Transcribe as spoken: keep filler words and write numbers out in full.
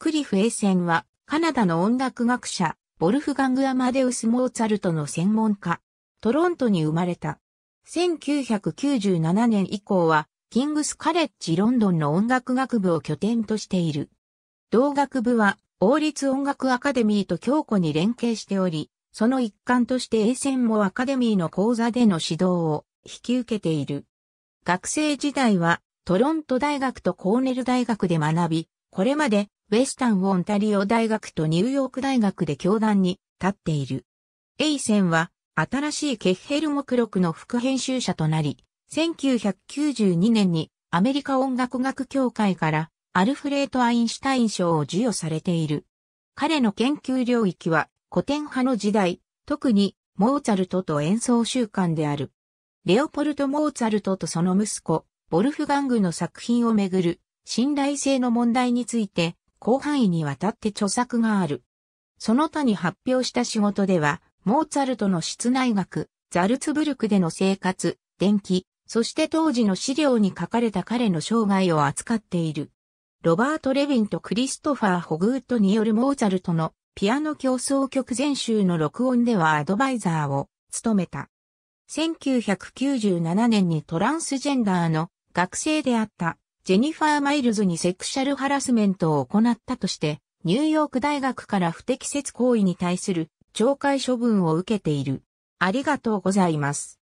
クリフエイセンは、カナダの音楽学者、ヴォルフガング・アマデウス・モーツァルトの専門家。トロントに生まれた。せんきゅうひゃくきゅうじゅうななねん以降は、キングス・カレッジ・ロンドンの音楽学部を拠点としている。同学部は、王立音楽アカデミーと強固に連携しており、その一環としてエイセンもアカデミーの講座での指導を引き受けている。学生時代は、トロント大学とコーネル大学で学び、これまで、ウェスタン・オンタリオ大学とニューヨーク大学で教壇に立っている。エイセンは、新しいケッヘル目録の副編集者となり、せんきゅうひゃくきゅうじゅうにねんにアメリカ音楽学協会からアルフレート・アインシュタイン賞を授与されている。彼の研究領域は古典派の時代、特にモーツァルトと演奏習慣である。レオポルト・モーツァルトとその息子、ヴォルフガングの作品をめぐる信頼性の問題について広範囲にわたって著作がある。その他に発表した仕事では、モーツァルトの室内楽、ザルツブルクでの生活、伝記、そして当時の資料に書かれた彼の生涯を扱っている。ロバート・レヴィンとクリストファー・ホグウッドによるモーツァルトのピアノ協奏曲全集の録音ではアドバイザーを務めた。せんきゅうひゃくきゅうじゅうななねんにトランスジェンダーの学生であったジェニファー・マイルズにセクシャルハラスメントを行ったとして、ニューヨーク大学から不適切行為に対する懲戒処分を受けている。ありがとうございます。